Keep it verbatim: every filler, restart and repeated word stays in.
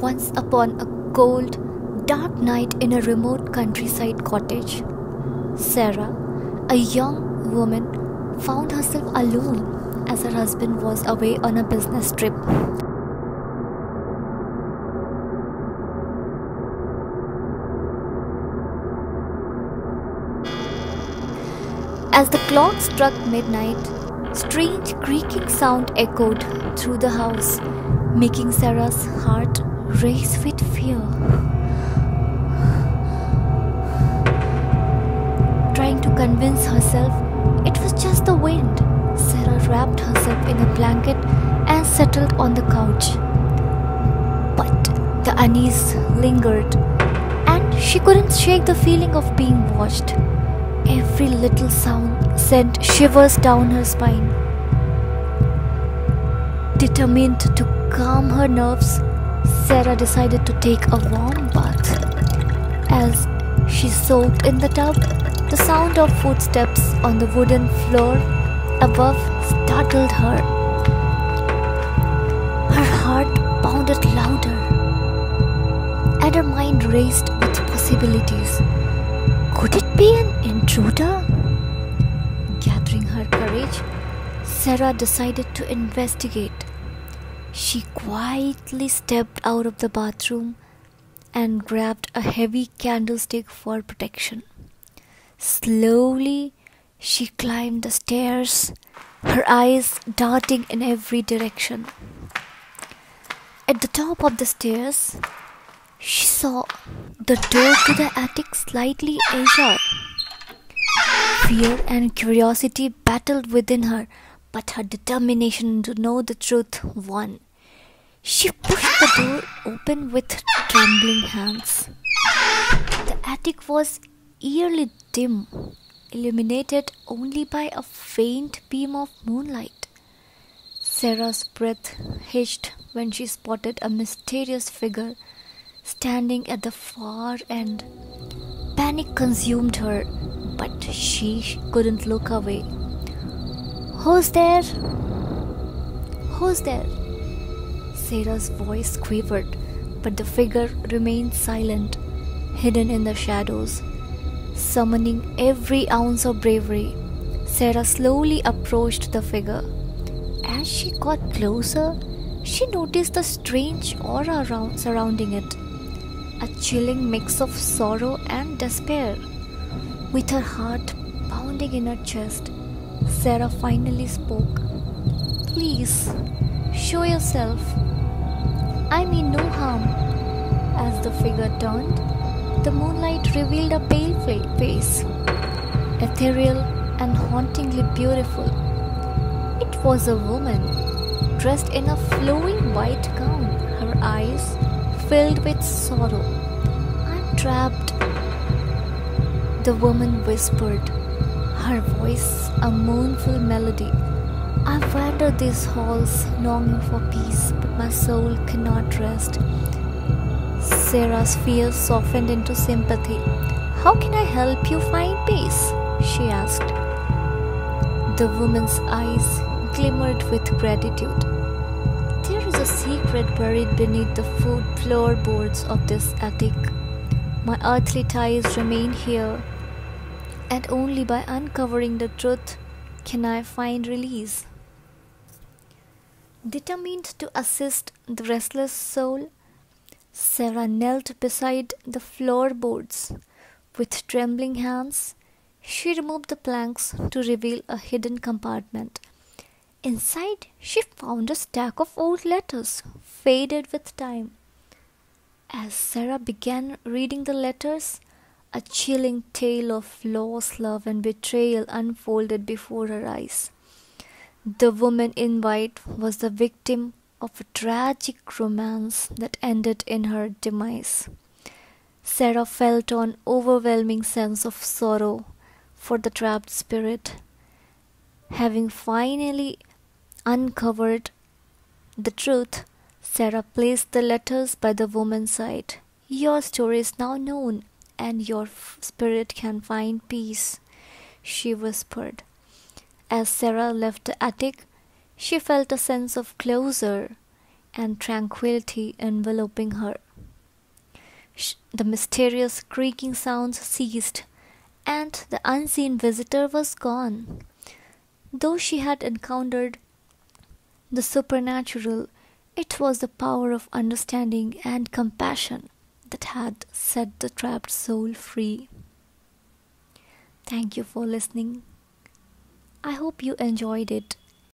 once upon a cold, dark night in a remote countryside cottage, Sarah, a young woman, found herself alone as her husband was away on a business trip. As the clock struck midnight, strange creaking sound echoed through the house, making Sarah's heart race with fear. Trying to convince herself it was just the wind, Sarah wrapped herself in a blanket and settled on the couch. But the unease lingered, and she couldn't shake the feeling of being watched. Every little sound sent shivers down her spine. Determined to calm her nerves, Sarah decided to take a warm bath. As she soaked in the tub, the sound of footsteps on the wooden floor above startled her. Her heart pounded louder, and her mind raced with possibilities. Could it be an intruder? Gathering her courage, Sarah decided to investigate. She quietly stepped out of the bathroom and grabbed a heavy candlestick for protection. Slowly, she climbed the stairs, her eyes darting in every direction. At the top of the stairs, she saw the door to the attic slightly ajar. Fear and curiosity battled within her, but her determination to know the truth won. She pushed the door open with trembling hands. The attic was eerily dim, illuminated only by a faint beam of moonlight. Sarah's breath hitched when she spotted a mysterious figure standing at the far end. Panic consumed her, but she couldn't look away. "Who's there? Who's there?" Sarah's voice quivered, but the figure remained silent, hidden in the shadows. Summoning every ounce of bravery, Sarah slowly approached the figure. As she got closer, she noticed the strange aura around, surrounding it. A chilling mix of sorrow and despair. With her heart pounding in her chest, Sarah finally spoke. "Please, show yourself. I mean no harm." As the figure turned, the moonlight revealed a pale face, ethereal and hauntingly beautiful. It was a woman, dressed in a flowing white gown, her eyes filled with sorrow. "I'm trapped," the woman whispered, her voice a mournful melody. "I've wandered these halls longing for peace, but my soul cannot rest." Sarah's fears softened into sympathy. "How can I help you find peace?" she asked. The woman's eyes glimmered with gratitude. "There is a secret buried beneath the food floorboards of this attic. My earthly ties remain here, and only by uncovering the truth can I find release." Determined to assist the restless soul, Sarah knelt beside the floorboards. With trembling hands, she removed the planks to reveal a hidden compartment. Inside, she found a stack of old letters, faded with time. As Sarah began reading the letters, a chilling tale of lost love and betrayal unfolded before her eyes. The woman in white was the victim of a tragic romance that ended in her demise. Sarah felt an overwhelming sense of sorrow for the trapped spirit. Having finally uncovered the truth, Sarah placed the letters by the woman's side. "Your story is now known, and your spirit can find peace," she whispered. As Sarah left the attic, she felt a sense of closure. and tranquility enveloping her. The mysterious creaking sounds ceased, and the unseen visitor was gone. Though she had encountered the supernatural, it was the power of understanding and compassion that had set the trapped soul free. Thank you for listening. I hope you enjoyed it.